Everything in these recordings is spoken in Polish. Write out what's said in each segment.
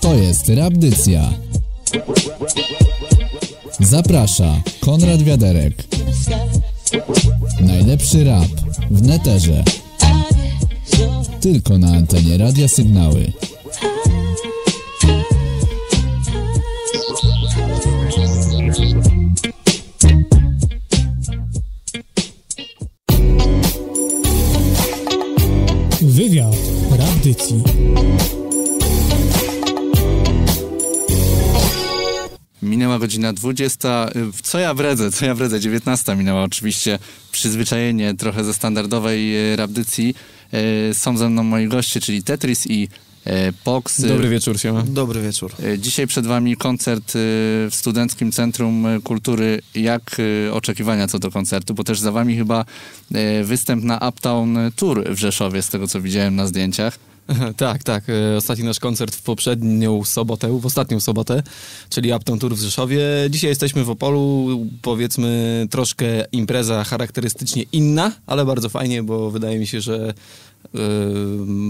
To jest Rapdycja. Zaprasza Konrad Wiaderek. Najlepszy rap w neterze. Tylko na antenie Radia Sygnały. Wywiad Rapdycji. Minęła godzina 20. Co ja wredzę? 19 minęła oczywiście. Przyzwyczajenie trochę ze standardowej Rapdycji. Są ze mną moi goście, czyli Te-Tris i Pogz. Dobry wieczór, siema. Dobry wieczór. Dzisiaj przed wami koncert w Studenckim Centrum Kultury. Jak oczekiwania co do koncertu? Bo też za wami chyba występ na Uptown Tour w Rzeszowie, z tego co widziałem na zdjęciach. Tak. Ostatni nasz koncert w ostatnią sobotę, czyli Uptown Tour w Rzeszowie. Dzisiaj jesteśmy w Opolu, powiedzmy troszkę impreza charakterystycznie inna, ale bardzo fajnie, bo wydaje mi się, że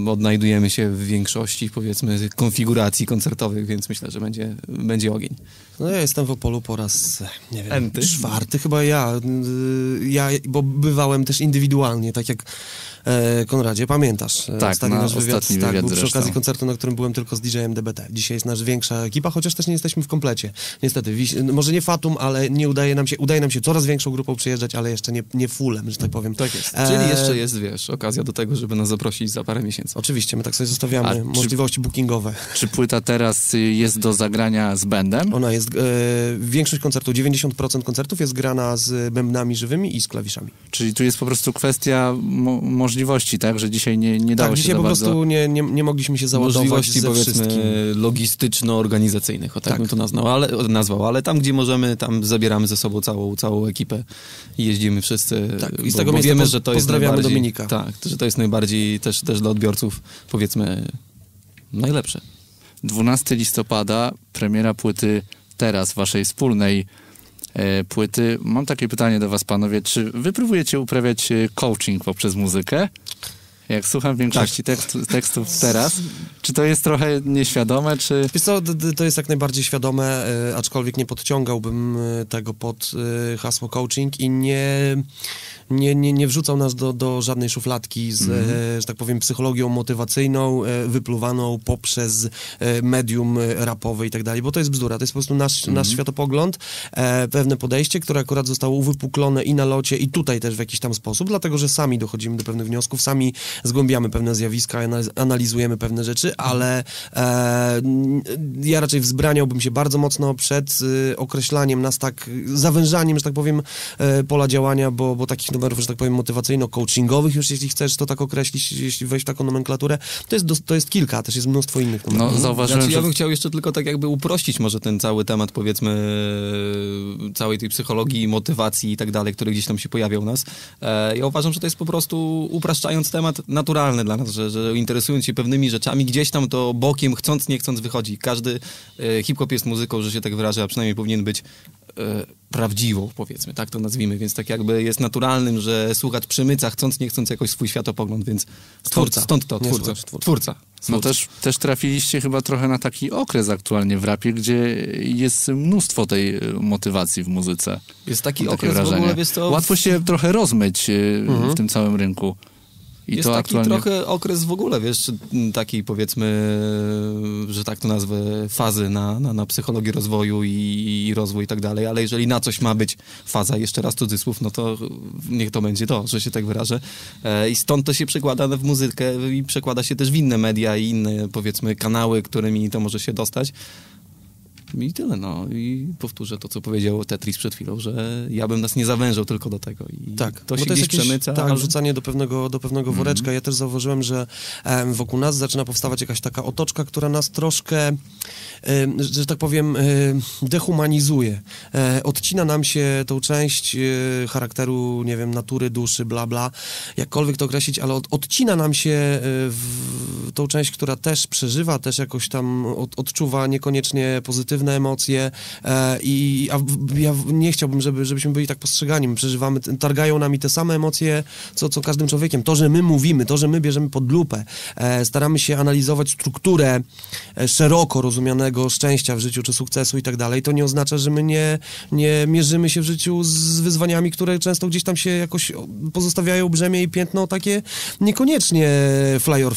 odnajdujemy się w większości, powiedzmy, konfiguracji koncertowych, więc myślę, że będzie ogień. No ja jestem w Opolu po raz, nie wiem, Enty? Czwarty chyba ja, bo bywałem też indywidualnie, tak jak Konradzie, pamiętasz? Tak, ostatni nasz wywiad był przy okazji koncertu, na którym byłem tylko z DJM D.B.T. Dzisiaj jest nasza większa ekipa, chociaż też nie jesteśmy w komplecie. Niestety, może nie fatum, ale nie udaje nam się coraz większą grupą przyjeżdżać, ale jeszcze nie fullem, że tak powiem. Tak jest. Czyli jeszcze jest, wiesz, okazja do tego, żeby nas zaprosić za parę miesięcy. Oczywiście, my tak sobie zostawiamy możliwości bookingowe. Czy płyta teraz jest do zagrania z bandem? Ona jest, większość koncertów, 90% koncertów jest grana z bębnami żywymi i z klawiszami. Czyli tu jest po prostu kwestia możliwości, tak? Że dzisiaj nie dało się dzisiaj po prostu nie mogliśmy się załadować możliwości, powiedzmy, logistyczno-organizacyjnych, tak bym to nazwał, ale tam, gdzie możemy, tam zabieramy ze sobą całą ekipę i jeździmy wszyscy. Tak, i z tego bo wiemy, że to jest pozdrawiamy Dominika. Tak, że to jest najbardziej też dla odbiorców, powiedzmy, najlepsze. 12 listopada, premiera płyty Teraz, waszej wspólnej płyty. Mam takie pytanie do was, panowie. Czy wy próbujecie uprawiać coaching poprzez muzykę? Jak słucham większości tekstów teraz, czy to jest trochę nieświadome, czy... Wiesz co, to jest jak najbardziej świadome, aczkolwiek nie podciągałbym tego pod hasło coaching i nie wrzucał nas do żadnej szufladki z, że tak powiem, psychologią motywacyjną, wypluwaną poprzez medium rapowe i tak dalej, bo to jest bzdura, to jest po prostu nasz światopogląd, pewne podejście, które akurat zostało uwypuklone i na locie, i tutaj też w jakiś tam sposób, dlatego, że sami dochodzimy do pewnych wniosków, sami zgłębiamy pewne zjawiska, analizujemy pewne rzeczy, ale ja raczej wzbraniałbym się bardzo mocno przed określaniem nas tak, zawężaniem, że tak powiem, pola działania, bo takich numerów, że tak powiem, motywacyjno-coachingowych już, jeśli chcesz to tak określić, jeśli wejść w taką nomenklaturę, to jest kilka, też jest mnóstwo innych numerów. No, zauważyłem, znaczy, ja bym chciał jeszcze tylko tak jakby uprościć może ten cały temat, powiedzmy, całej tej psychologii, motywacji i tak dalej, który gdzieś tam się pojawiał u nas. Ja uważam, że to jest po prostu, upraszczając temat, naturalny dla nas, że interesując się pewnymi rzeczami, gdzieś tam to bokiem, chcąc, nie chcąc, wychodzi. Każdy hip-hop jest muzyką, że się tak wyrażę, a przynajmniej powinien być prawdziwą, powiedzmy, tak to nazwijmy, więc tak jakby jest naturalnym, że słuchacz przymyca, chcąc, nie chcąc, jakoś swój światopogląd, więc twórca. No też trafiliście chyba trochę na taki okres aktualnie w rapie, gdzie jest mnóstwo tej motywacji w muzyce. Jest taki okres, w ogóle jest to... Łatwo się trochę rozmyć w tym całym rynku. I jest to taki aktualnie... trochę okres w ogóle, wiesz, takiej, powiedzmy, że tak to nazwę, fazy na psychologię rozwoju i rozwój i tak dalej, ale jeżeli na coś ma być faza, jeszcze raz cudzysłów, no to niech to będzie to, że się tak wyrażę. I stąd to się przekłada w muzykę i przekłada się też w inne media i inne, powiedzmy, kanały, którymi to może się dostać. I tyle, no. I powtórzę to, co powiedział Te-Tris przed chwilą, że ja bym nas nie zawężał tylko do tego. I tak, to się gdzieś przemyca. Tak, ale... rzucanie do pewnego woreczka. Ja też zauważyłem, że wokół nas zaczyna powstawać jakaś taka otoczka, która nas troszkę, że tak powiem, dehumanizuje. Odcina nam się tą część charakteru, nie wiem, natury, duszy, bla, bla, jakkolwiek to określić, ale odcina nam się tą część, która też przeżywa, też jakoś tam odczuwa niekoniecznie pozytywne negatywne emocje, ja nie chciałbym, żebyśmy byli tak postrzegani. My przeżywamy, targają nami te same emocje, co każdym człowiekiem. To, że my mówimy, to, że my bierzemy pod lupę, staramy się analizować strukturę szeroko rozumianego szczęścia w życiu, czy sukcesu i tak dalej, to nie oznacza, że my nie mierzymy się w życiu z wyzwaniami, które często gdzieś tam się jakoś pozostawiają brzemię i piętno takie niekoniecznie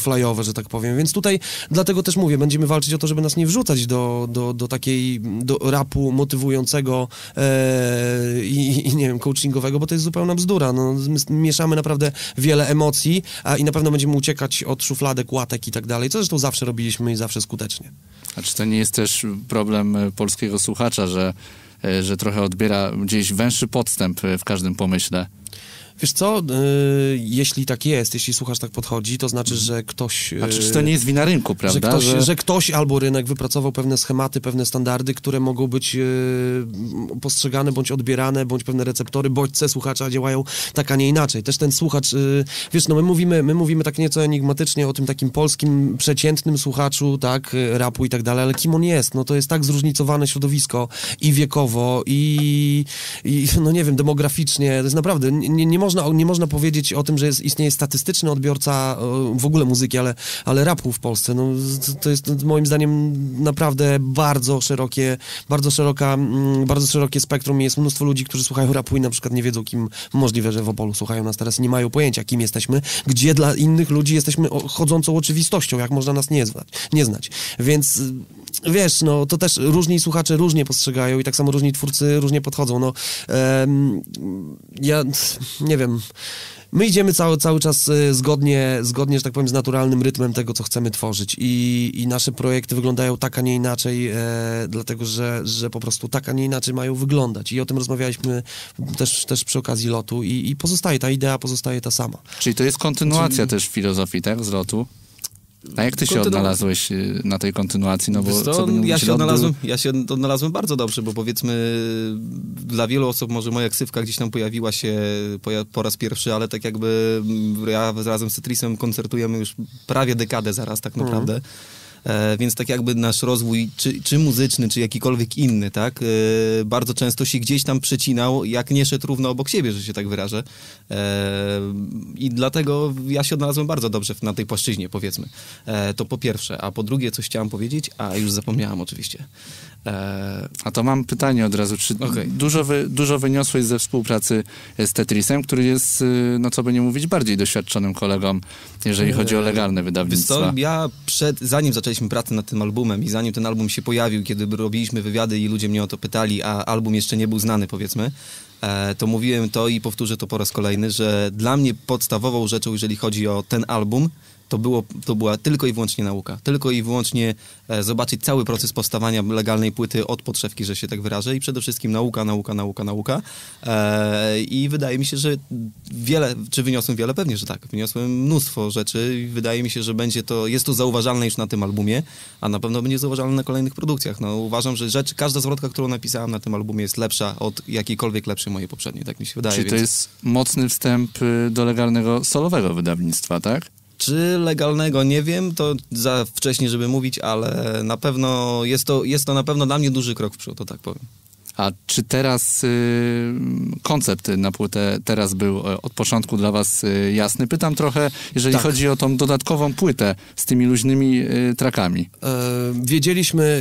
flyowe, że tak powiem. Więc tutaj, dlatego też mówię, będziemy walczyć o to, żeby nas nie wrzucać do rapu motywującego i nie wiem, coachingowego, bo to jest zupełna bzdura. No, mieszamy naprawdę wiele emocji i na pewno będziemy uciekać od szufladek, łatek i tak dalej, co zresztą zawsze robiliśmy i zawsze skutecznie. A czy to nie jest też problem polskiego słuchacza, że trochę odbiera gdzieś węższy podstęp w każdym pomyśle? Wiesz co, jeśli tak jest, jeśli słuchasz tak podchodzi, to znaczy, że ktoś... Znaczy, że to nie jest wina rynku, prawda? Że ktoś albo rynek wypracował pewne schematy, pewne standardy, które mogą być postrzegane, bądź odbierane, bądź pewne receptory bodźce słuchacza działają tak, a nie inaczej. Też ten słuchacz, wiesz, no my mówimy tak nieco enigmatycznie o tym takim polskim, przeciętnym słuchaczu, tak, rapu i tak dalej, ale kim on jest? No to jest tak zróżnicowane środowisko i wiekowo, i no nie wiem, demograficznie, to jest naprawdę, nie można powiedzieć o tym, że istnieje statystyczny odbiorca w ogóle muzyki, ale rapu w Polsce. No, to jest moim zdaniem naprawdę bardzo szerokie spektrum. Jest mnóstwo ludzi, którzy słuchają rapu i na przykład nie wiedzą, kim, możliwe, że w Opolu słuchają nas teraz i nie mają pojęcia, kim jesteśmy, gdzie dla innych ludzi jesteśmy chodzącą oczywistością, jak można nas nie znać. Więc... Wiesz, no to też różni słuchacze różnie postrzegają i tak samo różni twórcy różnie podchodzą. No, ja nie wiem. My idziemy cały czas zgodnie, że tak powiem, z naturalnym rytmem tego, co chcemy tworzyć. I nasze projekty wyglądają tak, a nie inaczej, dlatego że po prostu tak, a nie inaczej mają wyglądać. I o tym rozmawialiśmy też przy okazji lotu i pozostaje ta idea, pozostaje ta sama. Czyli to jest kontynuacja też filozofii, tak, z lotu? A jak ty się odnalazłeś na tej kontynuacji? No bo co, ja się odnalazłem bardzo dobrze, bo powiedzmy dla wielu osób może moja ksywka gdzieś tam pojawiła się po raz pierwszy, ale tak jakby ja razem z Te-Trisem koncertujemy już prawie dekadę zaraz tak naprawdę. Więc tak jakby nasz rozwój, czy muzyczny, czy jakikolwiek inny, tak, bardzo często się gdzieś tam przecinał, jak nie szedł równo obok siebie, że się tak wyrażę. I dlatego ja się odnalazłem bardzo dobrze na tej płaszczyźnie, powiedzmy. To po pierwsze. A po drugie, coś chciałem powiedzieć, a już zapomniałem oczywiście. A to mam pytanie od razu. Czy dużo wyniosłeś ze współpracy z Te-Trisem, który jest, no co by nie mówić, bardziej doświadczonym kolegą, jeżeli chodzi o legalne wydawnictwa? Wiesz co, ja zanim zaczęliśmy pracę nad tym albumem i zanim ten album się pojawił, kiedy robiliśmy wywiady i ludzie mnie o to pytali, a album jeszcze nie był znany, powiedzmy, to mówiłem to i powtórzę to po raz kolejny, że dla mnie podstawową rzeczą, jeżeli chodzi o ten album, to była tylko i wyłącznie nauka. Tylko i wyłącznie zobaczyć cały proces powstawania legalnej płyty od podszewki, że się tak wyrażę. I przede wszystkim nauka. I wydaje mi się, że wyniosłem wiele? Pewnie, że tak. Wyniosłem mnóstwo rzeczy i wydaje mi się, że jest to zauważalne już na tym albumie, a na pewno będzie zauważalne na kolejnych produkcjach. No, uważam, że każda zwrotka, którą napisałem na tym albumie jest lepsza od jakiejkolwiek lepszej mojej poprzedniej. Tak mi się wydaje. Czyli to jest mocny wstęp do legalnego solowego wydawnictwa, tak? Czy legalnego? Nie wiem, to za wcześnie, żeby mówić, ale na pewno jest to na pewno dla mnie duży krok w przód, to tak powiem. A czy teraz koncept na płytę teraz był od początku dla was jasny? Pytam trochę, jeżeli chodzi o tą dodatkową płytę z tymi luźnymi trackami.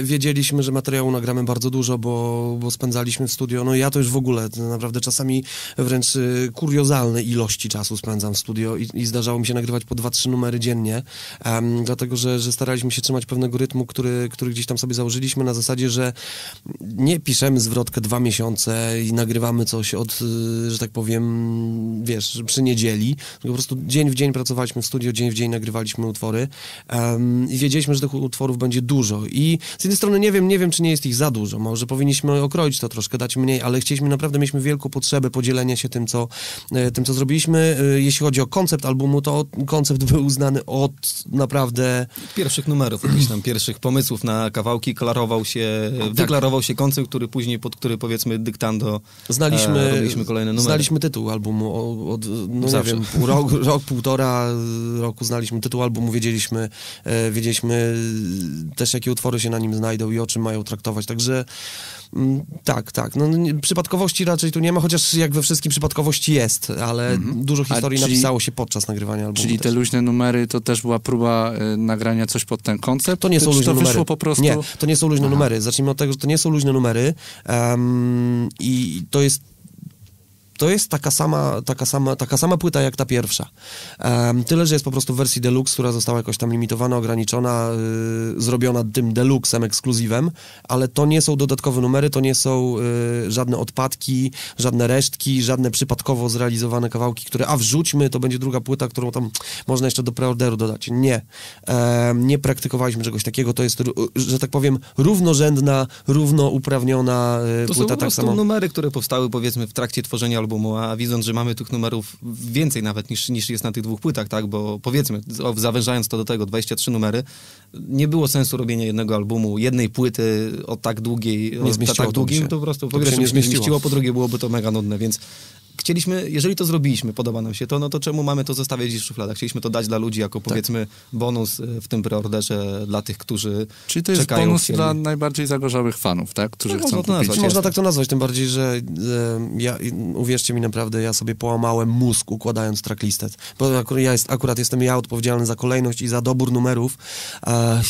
Wiedzieliśmy, że materiału nagramy bardzo dużo, bo spędzaliśmy w studio. No ja to już w ogóle naprawdę czasami wręcz kuriozalne ilości czasu spędzam w studio i zdarzało mi się nagrywać po 2-3 numery dziennie, dlatego, że staraliśmy się trzymać pewnego rytmu, który gdzieś tam sobie założyliśmy na zasadzie, że nie piszemy zwrot 2 miesiące i nagrywamy coś od, że tak powiem, wiesz, przy niedzieli. Po prostu dzień w dzień pracowaliśmy w studio, dzień w dzień nagrywaliśmy utwory i wiedzieliśmy, że tych utworów będzie dużo i z jednej strony nie wiem, czy nie jest ich za dużo, może powinniśmy okroić to troszkę, dać mniej, ale mieliśmy wielką potrzebę podzielenia się tym, co zrobiliśmy. Jeśli chodzi o koncept albumu, to koncept był uznany od naprawdę... Pierwszych numerów, jakichś tam pierwszych pomysłów na kawałki, wyklarował się koncept, który później pod który powiedzmy dyktando robiliśmy kolejne numery. Znaliśmy tytuł albumu od no, nie wiem, rok, półtora roku znaliśmy tytuł albumu, wiedzieliśmy też jakie utwory się na nim znajdą i o czym mają traktować, także tak, no, przypadkowości raczej tu nie ma, chociaż jak we wszystkim przypadkowości jest, ale dużo historii napisało się podczas nagrywania albumu. Czyli też te luźne numery to też była próba nagrania coś pod ten koncept? To nie są luźne numery. Po prostu... Nie, to nie są luźne numery. Zacznijmy od tego, że to nie są luźne numery i to jest taka sama płyta jak ta pierwsza. Tyle, że jest po prostu w wersji deluxe, która została jakoś tam limitowana, ograniczona, zrobiona tym deluxem, ekskluzywem, ale to nie są dodatkowe numery, to nie są żadne odpadki, żadne resztki, żadne przypadkowo zrealizowane kawałki, które wrzućmy, to będzie druga płyta, którą tam można jeszcze do preorderu dodać. Nie. Nie praktykowaliśmy czegoś takiego, to jest, że tak powiem, równorzędna, równouprawniona płyta. To są po prostu numery, które powstały powiedzmy w trakcie tworzenia albumu, a widząc, że mamy tych numerów więcej nawet niż jest na tych dwóch płytach, tak? Bo powiedzmy, zawężając to do tego, 23 numery, nie było sensu robienia jednego albumu, jednej płyty o tak długiej, to po prostu po pierwsze nie zmieściło, po drugie byłoby to mega nudne, więc chcieliśmy, jeżeli to zrobiliśmy, podoba nam się to, no to czemu mamy to zostawiać gdzieś w szufladach? Chcieliśmy to dać dla ludzi jako powiedzmy bonus w tym preorderze dla tych, którzy czyli to jest czekają bonus się... dla najbardziej zagorzałych fanów, tak? Którzy chcą można to kupić. Nazwać. Można tak to nazwać, tym bardziej, że uwierzcie mi naprawdę, ja sobie połamałem mózg układając tracklistę, bo akurat jestem ja odpowiedzialny za kolejność i za dobór numerów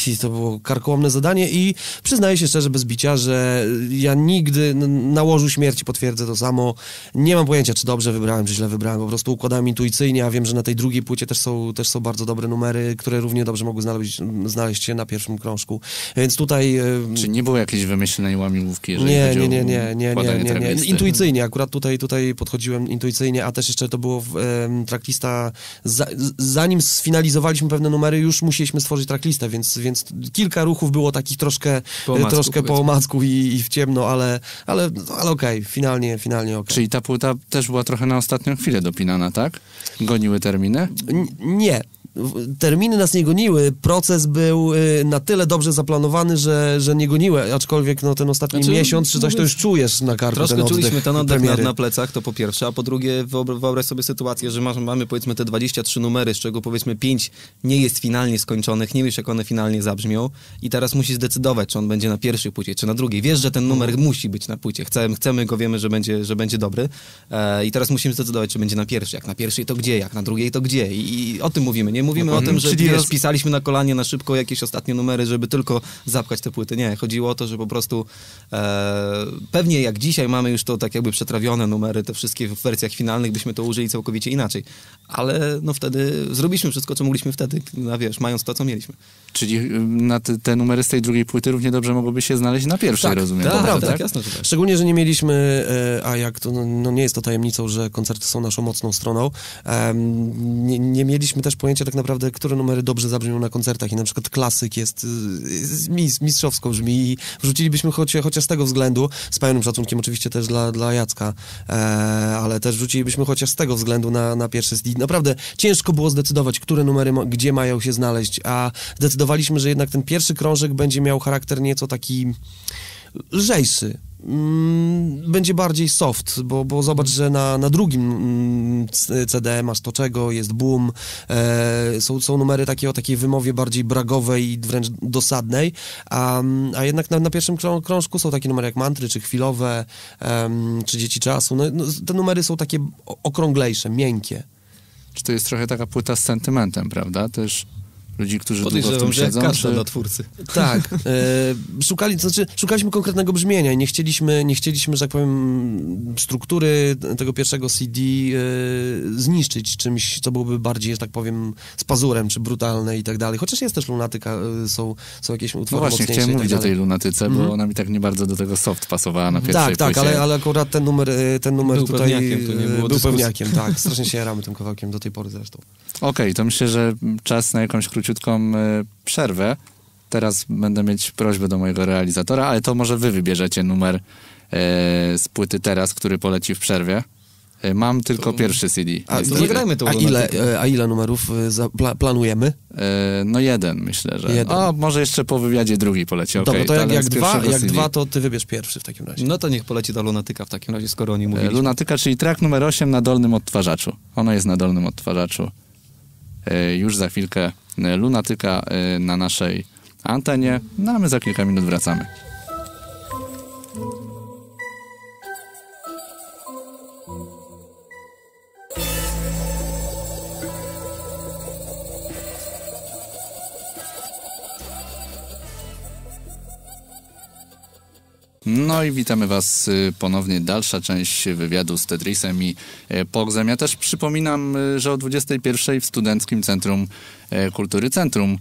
i to było karkołomne zadanie i przyznaję się szczerze bez bicia, że ja nigdy na łożu śmierci potwierdzę to samo, nie mam pojęcia czy dobrze wybrałem, czy źle wybrałem, po prostu układałem intuicyjnie, a wiem, że na tej drugiej płycie też są bardzo dobre numery, które równie dobrze mogły znaleźć się na pierwszym krążku, więc tutaj... Czy nie było jakiejś wymyślnej łamigłówki, jeżeli chodzi o nie. Intuicyjnie, akurat tutaj podchodziłem intuicyjnie, a też jeszcze to było tracklista, zanim sfinalizowaliśmy pewne numery, już musieliśmy stworzyć tracklistę, więc kilka ruchów było takich troszkę po omacku i w ciemno, ale okej, finalnie okej. Czyli ta płyta też była trochę na ostatnią chwilę dopinana, tak? Goniły terminy? Nie. Terminy nas nie goniły, proces był na tyle dobrze zaplanowany, że nie goniły, aczkolwiek no, ten ostatni miesiąc czy coś to już czujesz na karku. Troszkę czuliśmy ten oddech na plecach, to po pierwsze, a po drugie wyobraź sobie sytuację, że mamy powiedzmy te 23 numery, z czego powiedzmy 5 nie jest finalnie skończonych, nie wiesz jak one finalnie zabrzmią i teraz musisz zdecydować, czy on będzie na pierwszej płycie, czy na drugiej. Wiesz, że ten numer musi być na płycie, chcemy go, wiemy, że będzie dobry i teraz musimy zdecydować, czy będzie na pierwszej, jak na pierwszej to gdzie, jak na drugiej to gdzie i o tym mówimy, nie? Mówimy o tym, że pisaliśmy na kolanie na szybko jakieś ostatnie numery, żeby tylko zapchać te płyty. Nie, chodziło o to, że po prostu pewnie jak dzisiaj mamy już to tak jakby przetrawione numery, te wszystkie w wersjach finalnych, byśmy to użyli całkowicie inaczej. Ale no wtedy zrobiliśmy wszystko, co mogliśmy wtedy, mając to, co mieliśmy. Czyli na te numery z tej drugiej płyty równie dobrze mogłyby się znaleźć na pierwszej, rozumiem. Tak, jasne. Że tak. Szczególnie, że nie mieliśmy, nie jest to tajemnicą, że koncerty są naszą mocną stroną. Nie mieliśmy też pojęcia tak naprawdę, które numery dobrze zabrzmią na koncertach i na przykład klasyk jest mistrzowsko brzmi i wrzucilibyśmy chociaż z tego względu, z pełnym szacunkiem oczywiście też dla Jacka, ale też wrzucilibyśmy chociaż z tego względu na pierwszy CD. Naprawdę ciężko było zdecydować, które numery gdzie mają się znaleźć, a zdecydowaliśmy, że jednak ten pierwszy krążek będzie miał charakter nieco taki lżejszy. Będzie bardziej soft, bo zobacz, że na drugim CD masz to czego, jest boom, są numery takie o takiej wymowie bardziej bragowej i wręcz dosadnej, a jednak na pierwszym krążku są takie numery jak Mantry, czy Chwilowe, czy Dzieci Czasu. No, te numery są takie okrąglejsze, miękkie. Czy to jest trochę taka płyta z sentymentem, prawda? Też... Ludzi, którzy długo w tym siedzą. Dla twórcy. Tak. Szukaliśmy konkretnego brzmienia i nie chcieliśmy, że tak powiem, struktury tego pierwszego CD zniszczyć czymś, co byłoby bardziej, że tak powiem, z pazurem, czy brutalne i tak dalej. Chociaż jest też lunatyka, są jakieś utwory mocniejsze. No właśnie, chciałem mówić o tej lunatyce, bo ona mi tak nie bardzo do tego soft pasowała na pierwszej płycie. Tak, ale akurat ten numer był tutaj... Był pewniakiem, tak. Strasznie się jaramy tym kawałkiem do tej pory zresztą. Okej, to myślę, że czas na jakąś króciutką przerwę. Teraz będę mieć prośbę do mojego realizatora, ale to może wy wybierzecie numer z płyty teraz, który poleci w przerwie. Mam tylko pierwszy CD. A ile numerów planujemy? No jeden, myślę, że. Jeden. A może jeszcze po wywiadzie drugi poleci. Dobra, okay, to jak dwa, to ty wybierz pierwszy w takim razie. No to niech poleci do Lunatyka w takim razie, skoro oni mówili. Lunatyka, czyli track numer 8 na dolnym odtwarzaczu. Ono jest na dolnym odtwarzaczu. Już za chwilkę Lunatyka na naszej antenie. No a my za kilka minut wracamy. No i witamy was ponownie. Dalsza część wywiadu z Te-Trisem i Pogzem. Ja też przypominam, że o 21 w Studenckim Centrum Kultury Centrum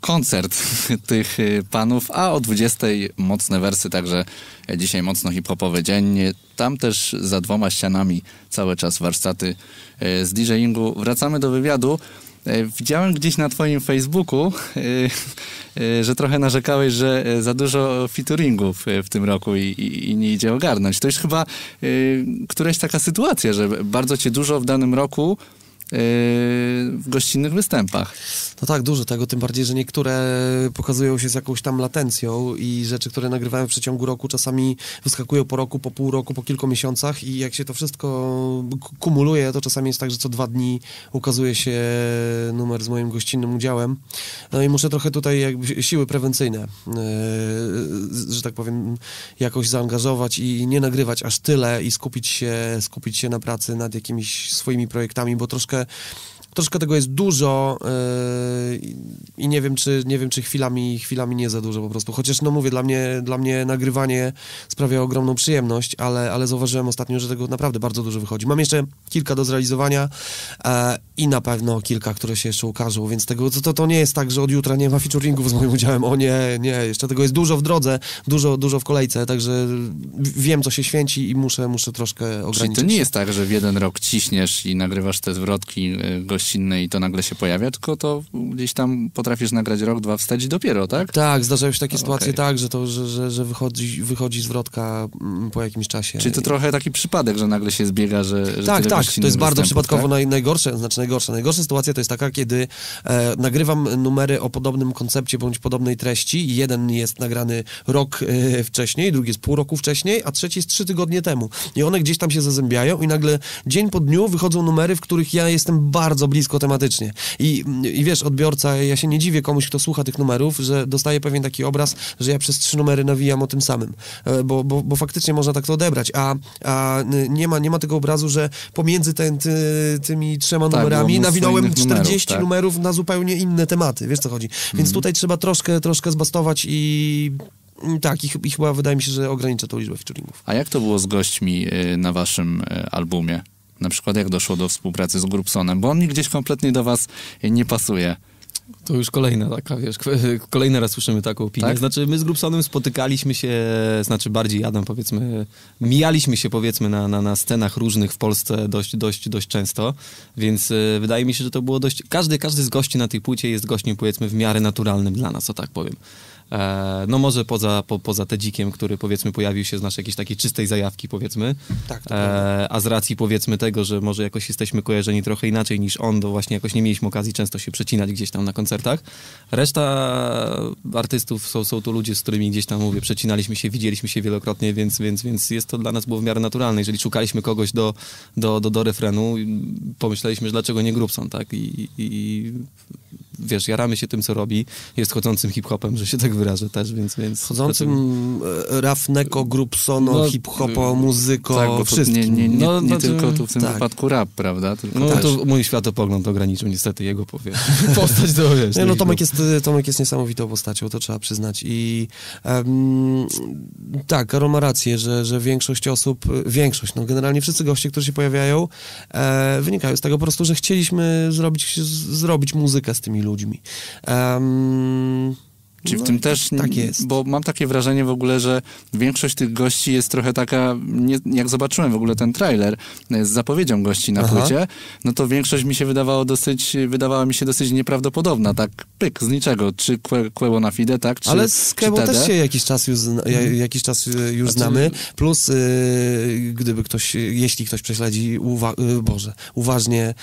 koncert tych panów, a o 20 mocne wersy, także dzisiaj mocno hip-hopowy dzień. Tam też za dwoma ścianami cały czas warsztaty z DJingu. Wracamy do wywiadu. Widziałem gdzieś na twoim Facebooku, że trochę narzekałeś, że za dużo featuringów w tym roku i nie idzie ogarnąć. To jest chyba któraś taka sytuacja, że bardzo cię dużo w danym roku w gościnnych występach. No tak, dużo tego, tym bardziej, że niektóre pokazują się z jakąś tam latencją i rzeczy, które nagrywałem w przeciągu roku, czasami wyskakują po roku, po pół roku, po kilku miesiącach i jak się to wszystko kumuluje, to czasami jest tak, że co 2 dni ukazuje się numer z moim gościnnym udziałem. No i muszę trochę tutaj jakby siły prewencyjne, że tak powiem, jakoś zaangażować i nie nagrywać aż tyle i skupić się na pracy nad jakimiś swoimi projektami, bo troszkę tego jest dużo i nie wiem, czy chwilami nie za dużo po prostu. Chociaż no mówię, dla mnie nagrywanie sprawia ogromną przyjemność, ale zauważyłem ostatnio, że tego naprawdę bardzo dużo wychodzi. Mam jeszcze kilka do zrealizowania i na pewno kilka, które się jeszcze ukażą, więc tego, to nie jest tak, że od jutra nie ma featuringów z moim udziałem. O nie, jeszcze tego jest dużo w drodze, dużo w kolejce, także wiem, co się święci i muszę troszkę ograniczyć. Czyli to nie jest tak, że w jeden rok ciśniesz i nagrywasz te zwrotki gościnne i to nagle się pojawia, tylko to gdzieś tam potrafisz nagrać rok, dwa wstecz dopiero, tak? Tak, zdarzają się takie sytuacje, tak, że wychodzi zwrotka po jakimś czasie. Czyli to trochę taki przypadek, że nagle się zbiega, że tak, to jest bardzo przypadkowo, tak? Najgorsza sytuacja to jest taka, kiedy nagrywam numery o podobnym koncepcie bądź podobnej treści. Jeden jest nagrany rok wcześniej, drugi jest pół roku wcześniej, a trzeci jest 3 tygodnie temu. I one gdzieś tam się zazębiają i nagle dzień po dniu wychodzą numery, w których ja jestem bardzo blisko tematycznie. I wiesz, odbiorca, ja się nie dziwię komuś, kto słucha tych numerów, że dostaje pewien taki obraz, że ja przez 3 numery nawijam o tym samym. Bo faktycznie można tak to odebrać, a nie ma tego obrazu, że pomiędzy tymi 3 numerami nawinąłem 40 numerów na zupełnie inne tematy. Wiesz, co chodzi. Więc tutaj trzeba troszkę zbastować i... Tak, i chyba wydaje mi się, że ogranicza tą liczbę featuringów. A jak to było z gośćmi na waszym albumie? Na przykład jak doszło do współpracy z Grubsonem? Bo on gdzieś kompletnie do was nie pasuje. To już kolejna taka, wiesz, kolejny raz słyszymy taką opinię. Tak? Znaczy my z Grubsonem spotykaliśmy się, znaczy bardziej Adam, powiedzmy, mijaliśmy się, powiedzmy, na scenach różnych w Polsce dość często, więc wydaje mi się, że to było dość... Każdy z gości na tej płycie jest gościem, powiedzmy, w miarę naturalnym dla nas, o tak powiem. No może poza Tedzikiem, który, powiedzmy, pojawił się z naszej jakiejś takiej czystej zajawki, powiedzmy, tak, a z racji, powiedzmy, tego, że może jakoś jesteśmy kojarzeni trochę inaczej niż on, to właśnie jakoś nie mieliśmy okazji często się przecinać gdzieś tam na koncertach. Reszta artystów są to ludzie, z którymi gdzieś tam, mówię, przecinaliśmy się, widzieliśmy się wielokrotnie, więc jest to dla nas było w miarę naturalne. Jeżeli szukaliśmy kogoś do refrenu, pomyśleliśmy, że dlaczego nie Grubson, tak? I wiesz, jaramy się tym, co robi, jest chodzącym hip-hopem, że się tak wyrażę też, więc... Chodzącym rafneko, Grubsono, no, hip-hopo, muzyko, tak, bo wszystkim. Nie tylko tu w tym wypadku rap, prawda? Tylko no to mój światopogląd ograniczył niestety jego postać do, wiesz... Nie, no Tomek jest niesamowitą postacią, to trzeba przyznać i... tak, Karol ma rację, że większość osób, no generalnie wszyscy goście, którzy się pojawiają, wynikają z tego po prostu, że chcieliśmy zrobić muzykę z tymi ludźmi. Czy no, w tym też, tak jest. Bo mam takie wrażenie w ogóle, że większość tych gości jest trochę taka, nie, jak zobaczyłem w ogóle ten trailer z zapowiedzią gości na płycie, no to większość mi się wydawała mi się dosyć nieprawdopodobna, tak pyk, z niczego, czy Quebonafide, tak? Czy, ale z Quebo też się jakiś czas już znamy, plus jeśli ktoś prześledzi, uważnie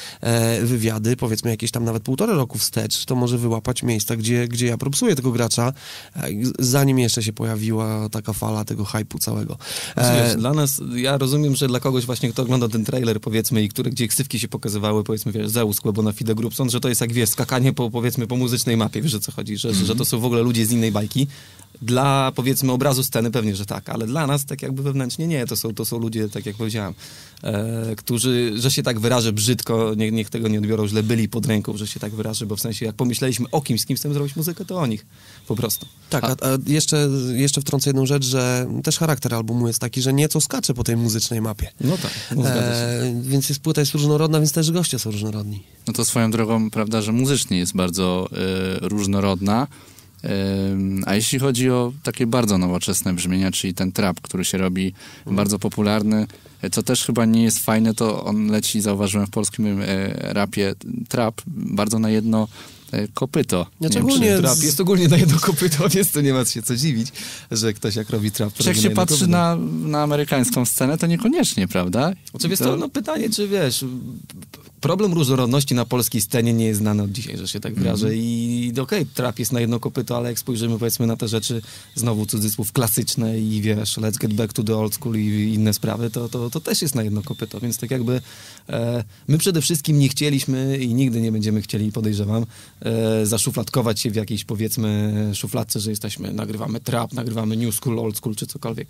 wywiady, powiedzmy jakieś tam nawet 1,5 roku wstecz, to może wyłapać miejsca, gdzie ja propsuję tego gracza, zanim jeszcze się pojawiła taka fala tego hype'u całego. Wiesz, dla nas, ja rozumiem, że dla kogoś właśnie, kto ogląda ten trailer, powiedzmy, i gdzie ksywki się pokazywały, powiedzmy, wiesz, Zeus, Quebonafide, Grubson, że to jest jak, wiesz, skakanie po muzycznej mapie, wiesz, o co chodzi, że to są w ogóle ludzie z innej bajki. Dla, powiedzmy, obrazu sceny pewnie, że tak, ale dla nas tak jakby wewnętrznie nie, to są ludzie, tak jak powiedziałem, którzy, że się tak wyrażę brzydko, niech tego nie odbiorą źle, byli pod ręką, że się tak wyrażę, bo w sensie jak pomyśleliśmy o kimś, z kim chcemy zrobić muzykę, to o nich po prostu. Tak, a jeszcze wtrącę jedną rzecz, że też charakter albumu jest taki, że nieco skacze po tej muzycznej mapie. No tak, więc jest, płyta jest różnorodna, więc też goście są różnorodni. No to swoją drogą, prawda, że muzycznie jest bardzo różnorodna. A jeśli chodzi o takie bardzo nowoczesne brzmienia, czyli ten trap, który się robi bardzo popularny, co też chyba nie jest fajne, to on leci, zauważyłem, w polskim rapie trap bardzo na jedno kopyto. Trap jest ogólnie na jedno kopyto, więc to nie ma się co dziwić, że ktoś jak robi trap... Jak się patrzy na amerykańską scenę, to niekoniecznie, prawda? Oczywiście to pytanie, czy wiesz... Problem różnorodności na polskiej scenie nie jest znany od dzisiaj, że się tak wyrażę. I okej, trap jest na jedno kopyto, ale jak spojrzymy, powiedzmy, na te rzeczy, znowu cudzysłów, klasyczne i wiesz, let's get back to the old school i inne sprawy, to też jest na jedno kopyto. Więc tak jakby my przede wszystkim nie chcieliśmy i nigdy nie będziemy chcieli, podejrzewam, zaszufladkować się w jakiejś, powiedzmy, szufladce, że jesteśmy, nagrywamy trap, nagrywamy new school, old school czy cokolwiek.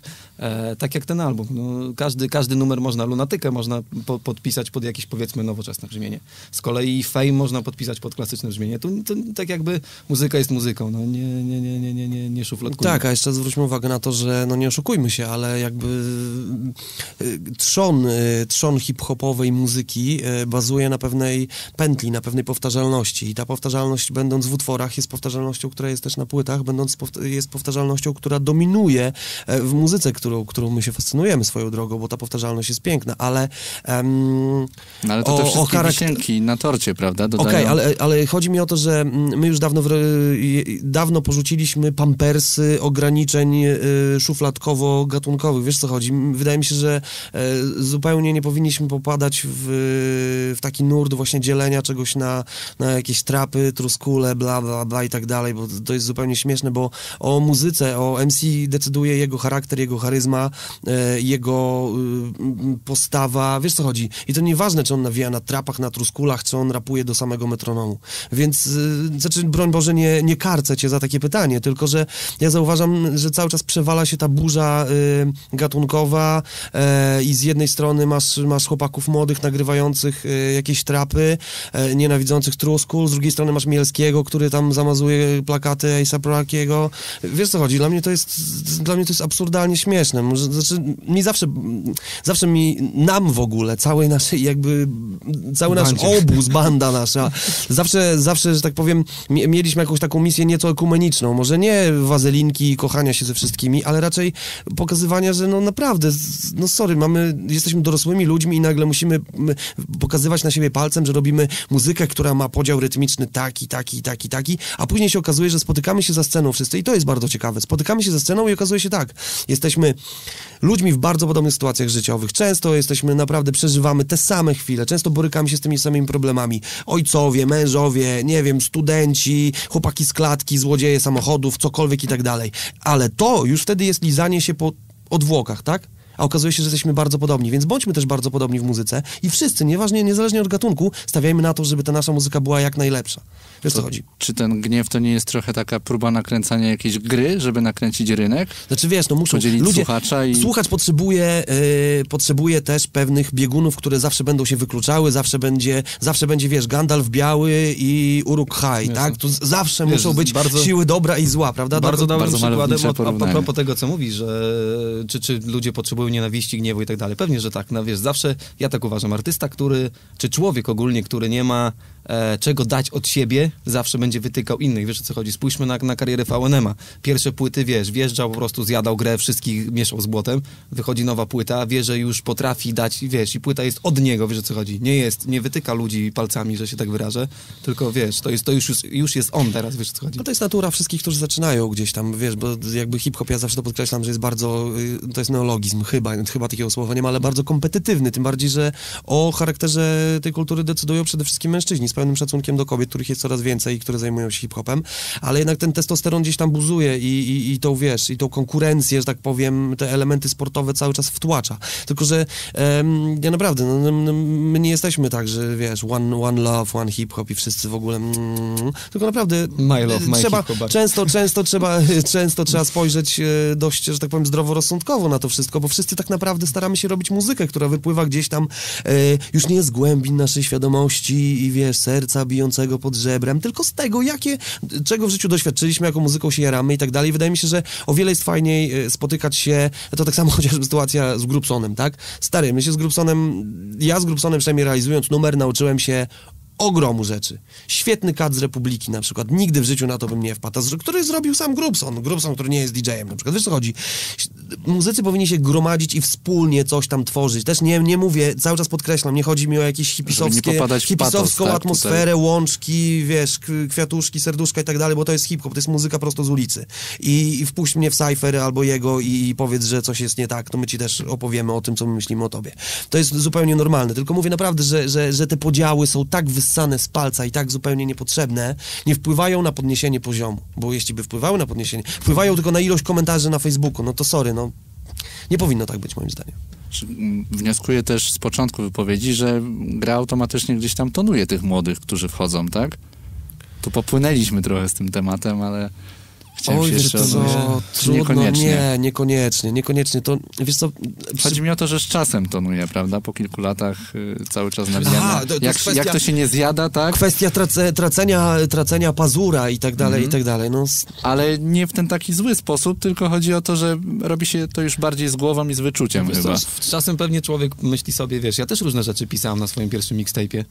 Tak jak ten album. No, każdy numer można, Lunatykę można podpisać pod jakieś, powiedzmy, nowoczesne brzmienie. Z kolei Fame można podpisać pod klasyczne brzmienie. Tu tak jakby muzyka jest muzyką. No nie szufladkujmy. Tak, a jeszcze zwróćmy uwagę na to, że no nie oszukujmy się, ale jakby trzon hip-hopowej muzyki bazuje na pewnej pętli, na pewnej powtarzalności. I ta powtarzalność, będąc w utworach, jest powtarzalnością, która jest też na płytach, jest powtarzalnością, która dominuje w muzyce, którą my się fascynujemy swoją drogą, bo ta powtarzalność jest piękna, ale... ale to też wisienki na torcie, prawda? Okej, ale chodzi mi o to, że my już dawno porzuciliśmy pampersy ograniczeń szufladkowo-gatunkowych. Wiesz, co chodzi? Wydaje mi się, że zupełnie nie powinniśmy popadać w taki nurt właśnie dzielenia czegoś na jakieś trapy, truskule, bla, bla, bla i tak dalej, bo to jest zupełnie śmieszne, bo o muzyce, o MC decyduje jego charakter, jego charyzma, jego postawa. Wiesz, co chodzi? I to nieważne, czy on nawija na trapach, na truskulach, czy on rapuje do samego metronomu. Więc, znaczy, broń Boże, nie karcę cię za takie pytanie, tylko, że ja zauważam, że cały czas przewala się ta burza gatunkowa i z jednej strony masz chłopaków młodych, nagrywających jakieś trapy, nienawidzących truskul, z drugiej strony masz Mielskiego, który tam zamazuje plakaty A$AP Rockiego. Wiesz, co chodzi? Dla mnie to jest absurdalnie śmieszne. Znaczy, mi zawsze nam w ogóle, całej naszej jakby cały nasz obóz, banda nasza. Zawsze, że tak powiem, mieliśmy jakąś taką misję nieco ekumeniczną. Może nie wazelinki i kochania się ze wszystkimi, ale raczej pokazywania, że no naprawdę, no sorry, jesteśmy dorosłymi ludźmi i nagle musimy pokazywać na siebie palcem, że robimy muzykę, która ma podział rytmiczny taki, taki, taki, taki, a później się okazuje, że spotykamy się za sceną wszyscy i to jest bardzo ciekawe. Spotykamy się za sceną i okazuje się tak. Jesteśmy ludźmi w bardzo podobnych sytuacjach życiowych. Często jesteśmy, naprawdę przeżywamy te same chwile. Często borykamy się z tymi samymi problemami. Ojcowie, mężowie, nie wiem, studenci, chłopaki z klatki, złodzieje samochodów, cokolwiek i tak dalej. Ale to już wtedy jest lizanie się po odwłokach, tak? A okazuje się, że jesteśmy bardzo podobni, więc bądźmy też bardzo podobni w muzyce i wszyscy, niezależnie od gatunku, stawiajmy na to, żeby ta nasza muzyka była jak najlepsza. Wiesz, co chodzi? Czy ten gniew to nie jest trochę taka próba nakręcania jakiejś gry, żeby nakręcić rynek? Znaczy, wiesz, no muszą... Ludzie, słuchacza i... Słuchacz potrzebuje też pewnych biegunów, które zawsze będą się wykluczały, zawsze będzie, wiesz, Gandalf biały i Uruk-hai, tak? Tu zawsze muszą być siły dobra i zła, prawda? Bardzo dobrym przykładem a propos tego, co mówisz, że czy ludzie potrzebują nienawiści, gniewu i tak dalej. Pewnie, że tak. No wiesz, zawsze, ja tak uważam, artysta, który, czy człowiek ogólnie, który nie ma czego dać od siebie, zawsze będzie wytykał innych. Wiesz, o co chodzi? Spójrzmy na karierę VNM-a. Pierwsze płyty, wiesz, wjeżdżał, po prostu zjadał grę, wszystkich mieszał z błotem. Wychodzi nowa płyta, wie, że już potrafi dać, wiesz, i płyta jest od niego, wiesz, o co chodzi? Nie wytyka ludzi palcami, że się tak wyrażę, tylko, wiesz, to już jest on teraz, wiesz, o co chodzi? No to jest natura wszystkich, którzy zaczynają gdzieś tam, wiesz, bo jakby hip-hop, ja zawsze to podkreślam, że jest bardzo, to jest neologizm, chyba takiego słowa nie ma, ale bardzo kompetytywny, tym bardziej, że o charakterze tej kultury decydują przede wszystkim mężczyźni, z pełnym szacunkiem do kobiet, których jest coraz więcej i które zajmują się hip-hopem, ale jednak ten testosteron gdzieś tam buzuje i tą, wiesz, i tą konkurencję, że tak powiem, te elementy sportowe cały czas wtłacza. Tylko, że ja naprawdę, my nie jesteśmy tak, że, wiesz, one love, one hip-hop i wszyscy w ogóle, tylko naprawdę my love, my trzeba, często trzeba spojrzeć dość, że tak powiem, zdroworozsądkowo na to wszystko, bo wszyscy tak naprawdę staramy się robić muzykę, która wypływa gdzieś tam, już nie z głębin naszej świadomości i, wiesz, serca bijącego pod żebrem, tylko z tego, czego w życiu doświadczyliśmy, jaką muzyką się jaramy i tak dalej. Wydaje mi się, że o wiele jest fajniej spotykać się, to tak samo chociażby sytuacja z Grubsonem, tak? Stary, ja z Grubsonem przynajmniej realizując numer nauczyłem się ogromu rzeczy. Świetny cut z Republiki na przykład. Nigdy w życiu na to bym nie wpadł. Który zrobił sam Grubson. Grubson, który nie jest DJ-em na przykład. Wiesz, co chodzi? Muzycy powinni się gromadzić i wspólnie coś tam tworzyć. Też nie mówię, cały czas podkreślam, nie chodzi mi o jakieś hipisowską atmosferę, tutaj łączki, wiesz, kwiatuszki, serduszka i tak dalej, bo to jest hip-hop, to jest muzyka prosto z ulicy. I wpuść mnie w cyfer albo jego i powiedz, że coś jest nie tak, to my ci też opowiemy o tym, co my myślimy o tobie. To jest zupełnie normalne. Tylko mówię naprawdę, że te podziały są tak wyssane z palca i tak zupełnie niepotrzebne, nie wpływają na podniesienie poziomu, bo jeśli by wpływały na podniesienie, wpływają tylko na ilość komentarzy na Facebooku, no to sorry, no nie powinno tak być moim zdaniem. Wnioskuję też z początku wypowiedzi, że gra automatycznie gdzieś tam tonuje tych młodych, którzy wchodzą, tak? Tu popłynęliśmy trochę z tym tematem, ale chciałem się jeszcze Niekoniecznie. To, wiesz co, chodzi mi o to, że z czasem tonuje, prawda? Po kilku latach cały czas nawijamy. Jak to się nie zjada, tak? Kwestia tracenia pazura i tak dalej, i tak dalej. No. Ale nie w ten taki zły sposób, tylko chodzi o to, że robi się to już bardziej z głową i z wyczuciem, wiesz, chyba. Z czasem pewnie człowiek myśli sobie, wiesz, ja też różne rzeczy pisałem na swoim pierwszym mixtape'ie.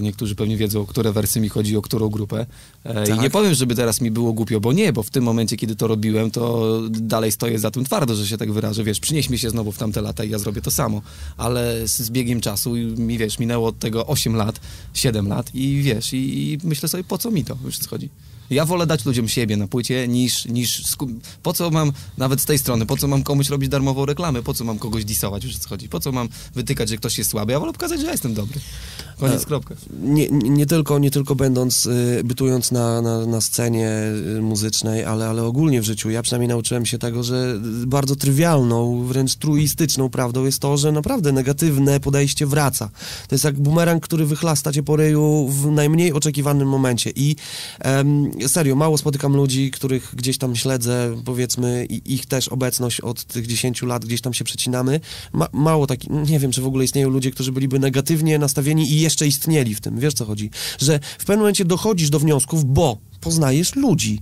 Niektórzy pewnie wiedzą, o które wersy mi chodzi, o którą grupę. Tak. I nie powiem, żeby teraz mi było głupio, bo nie, bo w tym momencie, kiedy to robiłem, to dalej stoję za tym twardo, że się tak wyrażę, wiesz, przynieśmy się znowu w tamte lata i ja zrobię to samo, ale z biegiem czasu, mi, wiesz, minęło od tego 8 lat, 7 lat i wiesz, i myślę sobie, po co mi to, wiesz, co chodzi? Ja wolę dać ludziom siebie na płycie, po co mam, nawet z tej strony, po co mam komuś robić darmową reklamę, po co mam kogoś disować, wiesz, co chodzi? Po co mam wytykać, że ktoś jest słaby? Ja wolę pokazać, że ja jestem dobry. Koniec, kropka. Nie tylko będąc, bytując na scenie muzycznej, ale ogólnie w życiu. Ja przynajmniej nauczyłem się tego, że bardzo trywialną, wręcz truistyczną prawdą jest to, że naprawdę negatywne podejście wraca. To jest jak bumerang, który wychlasta cię po ryju w najmniej oczekiwanym momencie. I serio, mało spotykam ludzi, których gdzieś tam śledzę, powiedzmy, i ich też obecność od tych 10 lat gdzieś tam się przecinamy. Mało takich, nie wiem, czy w ogóle istnieją ludzie, którzy byliby negatywnie nastawieni i jeszcze istnieli w tym, wiesz, co chodzi? Że w pewnym momencie dochodzisz do wniosków, bo poznajesz ludzi,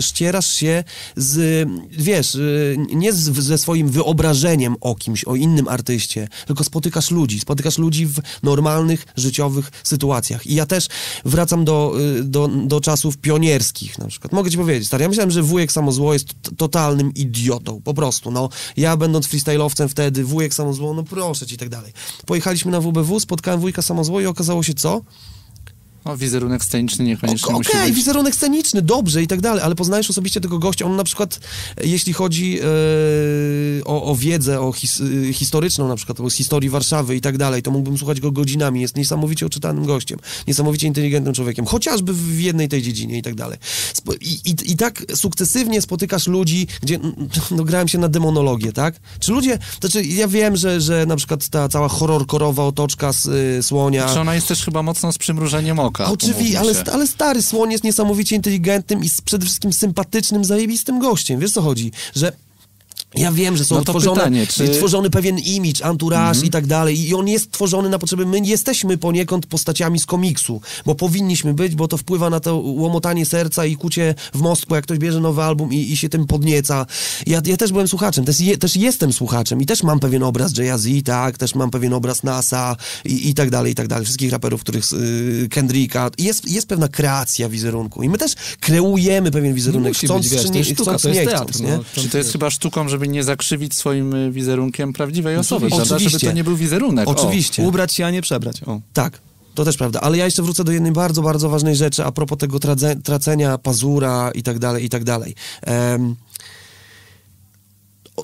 ścierasz się z, wiesz, nie ze swoim wyobrażeniem o kimś, o innym artyście, tylko spotykasz ludzi w normalnych, życiowych sytuacjach. I ja też wracam do czasów pionierskich, na przykład. Mogę ci powiedzieć, stary, ja myślałem, że wujek Samo Zło jest totalnym idiotą, po prostu, no. Ja będąc freestyle'owcem wtedy, wujek Samo Zło, no proszę ci, i tak dalej. Pojechaliśmy na WBW, spotkałem wujka Samo Zło i okazało się co? No, wizerunek sceniczny niekoniecznie musi być. Wizerunek sceniczny, dobrze i tak dalej, ale poznajesz osobiście tego gościa, on na przykład, jeśli chodzi o wiedzę historyczną, na przykład z historii Warszawy i tak dalej, to mógłbym słuchać go godzinami, jest niesamowicie oczytanym gościem, niesamowicie inteligentnym człowiekiem, chociażby w jednej tej dziedzinie i tak dalej. I tak sukcesywnie spotykasz ludzi, gdzie grałem się na demonologię, tak? Czy ludzie, znaczy ja wiem, że na przykład ta cała horrorkorowa otoczka z Słonia... Znaczy ona jest też chyba mocno z przymrużeniem oka. Oczywiście, ale stary Słoń jest niesamowicie inteligentnym i przede wszystkim sympatycznym, zajebistym gościem. Wiesz, co chodzi? Że Ja wiem, że są jest tworzony pewien imidż, anturaż i tak dalej, i on jest tworzony na potrzeby, my jesteśmy poniekąd postaciami z komiksu, bo powinniśmy być, bo to wpływa na to łomotanie serca i kucie w mostku, jak ktoś bierze nowy album i się tym podnieca. Ja też byłem słuchaczem, też jestem słuchaczem i też mam pewien obraz Jay-Z, tak, też mam pewien obraz NASA i tak dalej, i tak dalej, wszystkich raperów, których Kendricka, jest pewna kreacja wizerunku i my też kreujemy pewien wizerunek, chcąc, czy nie. To jest chyba sztuką, żeby nie zakrzywić swoim wizerunkiem prawdziwej osoby, prawda? Żeby to nie był wizerunek. Oczywiście. Ubrać się, a nie przebrać. O. Tak. To też prawda, ale ja jeszcze wrócę do jednej bardzo, bardzo ważnej rzeczy a propos tego tracenia pazura i tak dalej, i tak dalej.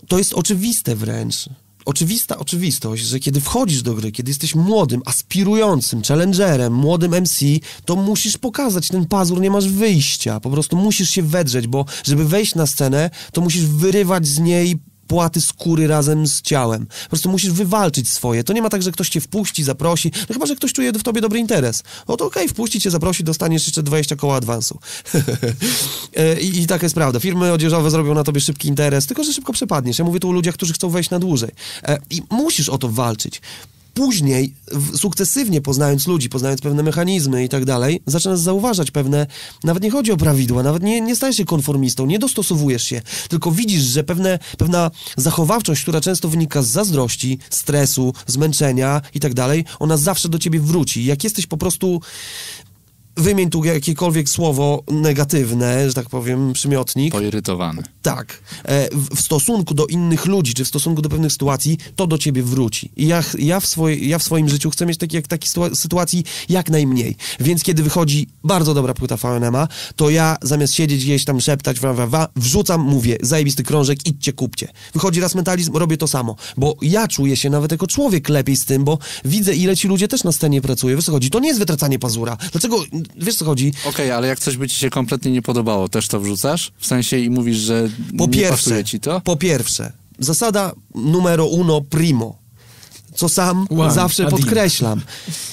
To jest oczywiste wręcz. Oczywista oczywistość, że kiedy wchodzisz do gry, kiedy jesteś młodym, aspirującym, challengerem, młodym MC, to musisz pokazać ten pazur, nie masz wyjścia, po prostu musisz się wedrzeć, bo żeby wejść na scenę, to musisz wyrywać z niej płaty skóry razem z ciałem. Po prostu musisz wywalczyć swoje. To nie ma tak, że ktoś cię wpuści, zaprosi. No chyba, że ktoś czuje w tobie dobry interes. No to okej, wpuści cię, zaprosi, dostaniesz jeszcze 20 koła awansu. I tak jest prawda. Firmy odzieżowe zrobią na tobie szybki interes, tylko że szybko przepadniesz. Ja mówię tu o ludziach, którzy chcą wejść na dłużej. I musisz o to walczyć. Później, sukcesywnie poznając ludzi, poznając pewne mechanizmy i tak dalej, zaczynasz zauważać pewne, nawet nie chodzi o prawidła, nawet nie stajesz się konformistą, nie dostosowujesz się, tylko widzisz, że pewna zachowawczość, która często wynika z zazdrości, stresu, zmęczenia i tak dalej, ona zawsze do ciebie wróci. Jak jesteś po prostu... Wymień tu jakiekolwiek słowo negatywne, że tak powiem, przymiotnik. Poirytowany. Tak. W stosunku do innych ludzi, czy w stosunku do pewnych sytuacji, to do ciebie wróci. I ja w swoim życiu chcę mieć takich sytuacji jak najmniej. Więc kiedy wychodzi bardzo dobra płyta VNM-a, to ja zamiast siedzieć gdzieś tam, szeptać, wrzucam, mówię, zajebisty krążek, idźcie, kupcie. Wychodzi raz mentalizm, robię to samo. Bo ja czuję się nawet jako człowiek lepiej z tym, bo widzę, ile ci ludzie też na scenie pracuje. Wiesz, co chodzi? To nie jest wytracanie pazura. Dlaczego... Wiesz, co chodzi? Okej, ale jak coś by ci się kompletnie nie podobało, też to wrzucasz? W sensie i mówisz, że nie pasuje ci to? Po pierwsze, zasada numero uno primo, co sam zawsze podkreślam.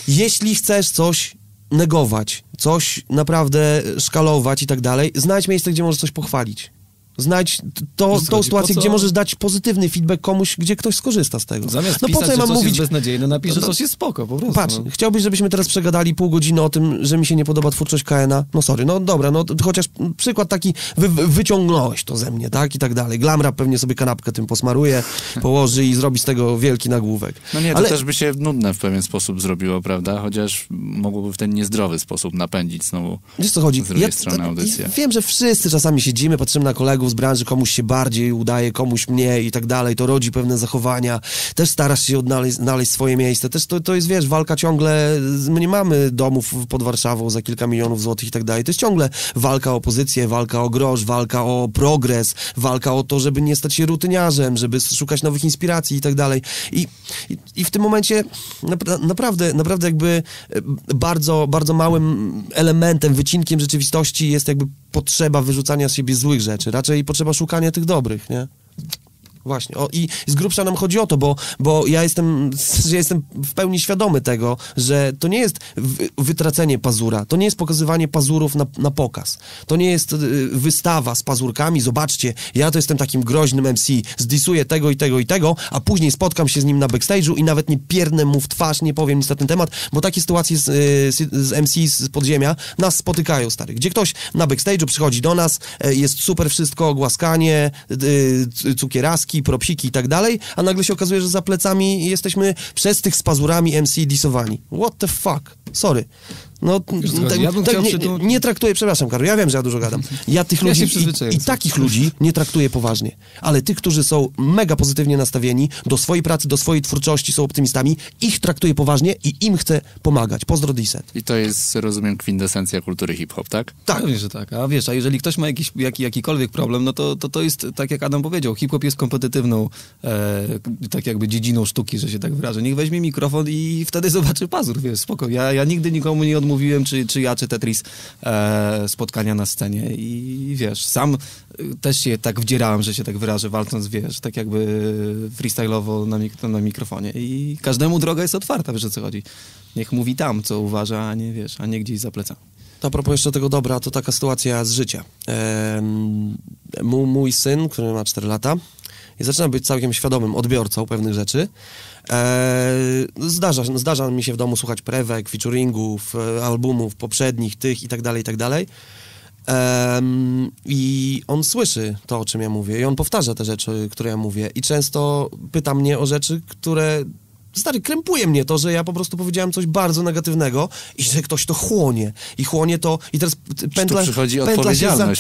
Jeśli chcesz coś negować, coś naprawdę szkalować i tak dalej, znajdź miejsce, gdzie możesz coś pochwalić. Znajdź tą sytuację, gdzie możesz dać pozytywny feedback komuś, gdzie ktoś skorzysta z tego. Zamiast pisać, po co ja mam mówić? Jest beznadziejne, napisz, że coś jest spoko, po prostu. Patrz, chciałbyś, żebyśmy teraz przegadali pół godziny o tym, że mi się nie podoba twórczość KNA? No sorry, no dobra, no chociaż przykład taki, wyciągnąłeś to ze mnie, tak, i tak dalej. Glamra pewnie sobie kanapkę tym posmaruje, położy i zrobi z tego wielki nagłówek. No nie, to też by się nudne w pewien sposób zrobiło, prawda? Chociaż mogłoby w ten niezdrowy sposób napędzić znowu. Wiesz, co chodzi? Z drugiej strony audycję. Ja wiem, że wszyscy czasami siedzimy, patrzymy na kolegów z branży, komuś się bardziej udaje, komuś mniej i tak dalej, to rodzi pewne zachowania, też starasz się znaleźć swoje miejsce, też to jest, wiesz, walka ciągle, my nie mamy domów pod Warszawą za kilka milionów złotych i tak dalej, to jest ciągle walka o pozycję, walka o grosz, walka o progres, walka o to, żeby nie stać się rutyniarzem, żeby szukać nowych inspiracji i tak dalej i w tym momencie naprawdę jakby bardzo, bardzo małym elementem, wycinkiem rzeczywistości jest jakby potrzeba wyrzucania z siebie złych rzeczy, raczej potrzeba szukania tych dobrych, nie? Właśnie. I z grubsza nam chodzi o to, bo ja jestem w pełni świadomy tego, że to nie jest wytracenie pazura, to nie jest pokazywanie pazurów na pokaz, to nie jest wystawa z pazurkami, zobaczcie, ja to jestem takim groźnym MC, zdisuję tego i tego i tego, a później spotkam się z nim na backstage'u i nawet nie pierdnę mu w twarz, nie powiem nic na ten temat, bo takie sytuacje z MC z podziemia nas spotykają, stary, gdzie ktoś na backstage'u przychodzi do nas, jest super wszystko, głaskanie, cukieraski, propsiki i tak dalej, a nagle się okazuje, że za plecami jesteśmy przez tych z pazurami MC disowani. What the fuck? Sorry. No, nie traktuję, przepraszam, Karol, ja wiem, że ja dużo gadam. Ja tych ludzi i takich ludzi nie traktuję poważnie, ale tych, którzy są mega pozytywnie nastawieni do swojej pracy, do swojej twórczości, są optymistami, ich traktuję poważnie i im chcę pomagać. Pozdro DZ. I to jest, rozumiem, kwintesencja kultury hip-hop, tak? Tak. Pewnie, że tak. A wiesz, a jeżeli ktoś ma jakikolwiek problem, no to jest, tak jak Adam powiedział, hip-hop jest kompetywną tak jakby dziedziną sztuki, że się tak wyrażę. Niech weźmie mikrofon i wtedy zobaczy pazur, wiesz, spoko. Ja nigdy nikomu nie odmówię. Mówiłem, czy Te-Tris spotkania na scenie i wiesz, sam też się tak wdzierałem, że się tak wyrażę, walcząc, wiesz, tak jakby freestyle'owo na mikrofonie i każdemu droga jest otwarta, wiesz o co chodzi. Niech mówi tam, co uważa, a nie gdzieś za plecami. A propos jeszcze tego dobra, to taka sytuacja z życia. Mój syn, który ma 4 lata, i zaczynam być całkiem świadomym odbiorcą pewnych rzeczy. Zdarza mi się w domu słuchać prewek, featuringów, albumów poprzednich, tych i tak dalej, i tak dalej. I on słyszy to, o czym ja mówię, i on powtarza te rzeczy, które ja mówię, i często pyta mnie o rzeczy, które... Stary, krępuje mnie to, że ja po prostu powiedziałem coś bardzo negatywnego i że ktoś to chłonie. I chłonie to... I teraz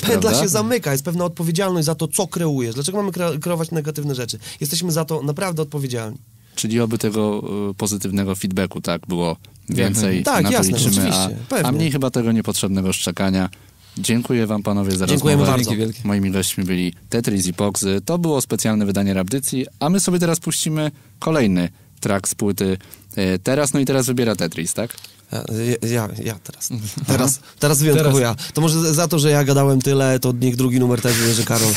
pętla się zamyka. Jest pewna odpowiedzialność za to, co kreujesz. Dlaczego mamy kreować negatywne rzeczy? Jesteśmy za to naprawdę odpowiedzialni. Czyli oby tego pozytywnego feedbacku, tak, było więcej. Tak, jasne, oczywiście. A mniej chyba tego niepotrzebnego szczekania. Dziękuję wam, panowie, za rozmowę. Dziękujemy bardzo. Moimi gośćmi byli Te-Tris i Pogz. To było specjalne wydanie Rapdycji, a my sobie teraz puścimy kolejny track z płyty Teraz, no i teraz wybiera Te-Tris, tak? Ja teraz. Teraz wyjątkowo ja. To może za to, że ja gadałem tyle, to niech drugi numer też wybierze Karol.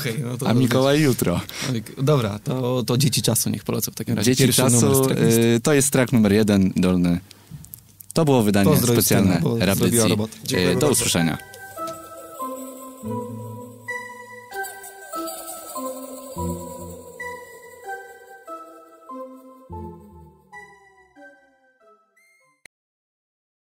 Okay, no to Mikołaj jutro. Dobra, to Dzieci Czasu niech polecą w takim razie. Dzieci Czasu, to jest track numer 1, dolny. To było wydanie specjalne Rapdycji. Do usłyszenia.